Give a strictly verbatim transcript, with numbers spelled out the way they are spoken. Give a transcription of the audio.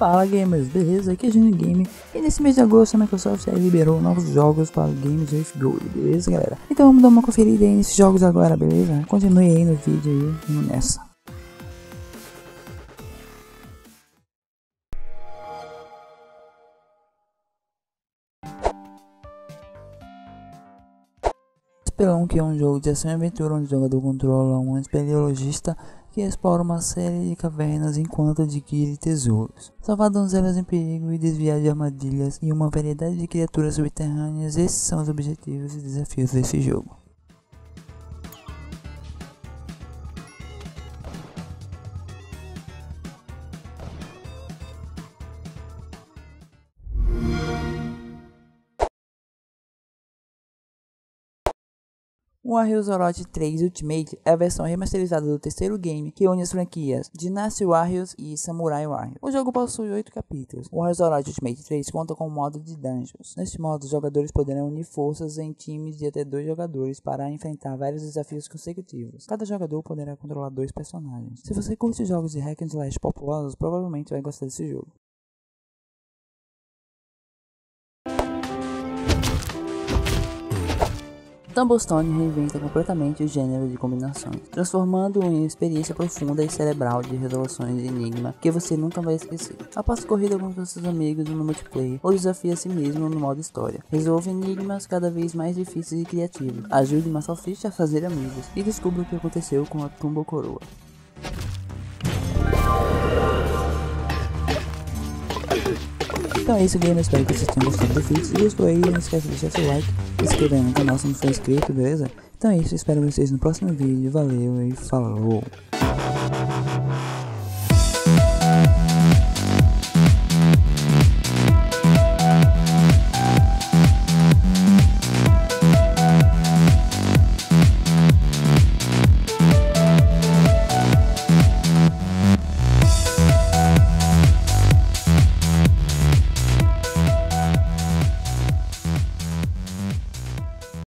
Fala gamers, beleza? Aqui é Junior Game e nesse mês de agosto a Microsoft liberou novos jogos para games de Gold, beleza galera? Então vamos dar uma conferida aí nesses jogos agora, beleza? Continue aí no vídeo aí, vamos nessa. Spelunky é um jogo de ação e aventura onde o jogador controla um espeleologista que explora uma série de cavernas enquanto adquire tesouros, salvar donzelas em perigo e desviar de armadilhas e uma variedade de criaturas subterrâneas. Esses são os objetivos e desafios desse jogo. Warriors Orochi três Ultimate é a versão remasterizada do terceiro game que une as franquias Dynasty Warriors e Samurai Warriors. O jogo possui oito capítulos. Warriors Orochi Ultimate três conta com o modo de Dungeons. Neste modo, os jogadores poderão unir forças em times de até dois jogadores para enfrentar vários desafios consecutivos. Cada jogador poderá controlar dois personagens. Se você curte jogos de hack and slash populosos, provavelmente vai gostar desse jogo. Tumblestone reinventa completamente o gênero de combinações, transformando-o em uma experiência profunda e cerebral de resoluções de enigma que você nunca vai esquecer. Após corrida contra seus amigos no multiplayer ou desafia a si mesmo no modo história, resolve enigmas cada vez mais difíceis e criativos, ajude uma salsicha a fazer amigos e descubra o que aconteceu com a Tumba Coroa. Então é isso, gamers, espero que vocês tenham gostado do vídeo. Se gostou aí, não esquece de deixar seu like, se inscrever no canal se não for inscrito, beleza? Então é isso, espero vocês no próximo vídeo, valeu e falou!